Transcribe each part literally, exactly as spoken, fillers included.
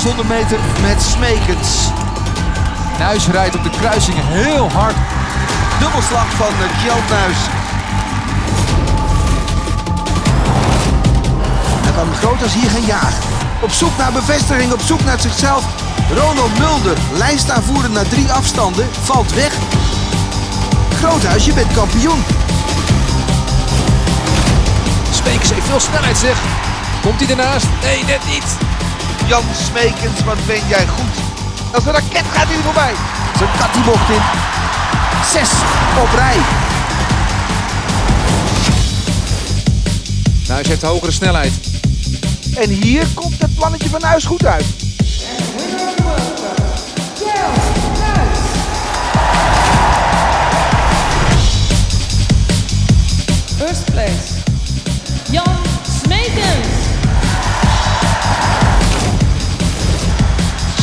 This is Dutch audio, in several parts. zeshonderd meter met Smeekens. Nuis rijdt op de kruising heel hard. Dubbelslag van Kjeld Nuis. En dan Groothuis hier gaan jagen. Op zoek naar bevestiging, op zoek naar zichzelf. Ronald Mulder, lijstaanvoerder na drie afstanden, valt weg. Groothuis, je bent kampioen. Smeekens heeft veel snelheid, zeg. Komt hij ernaast? Nee, net niet. Jan Smeekens, wat ben jij goed. Als een raket gaat hij voorbij. Zijn kat die bocht in. Zes op rij. Nuis heeft hogere snelheid. En hier komt het plannetje van Nuis goed uit. First place. Jan Smeekens.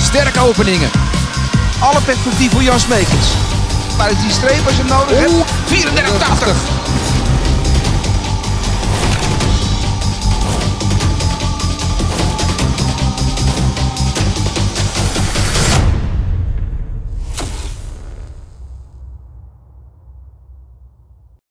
Sterke openingen. Alle perspectief voor Jan Smeekens. Maar is die streep als je hem nodig hebt? vierendertig tachtig.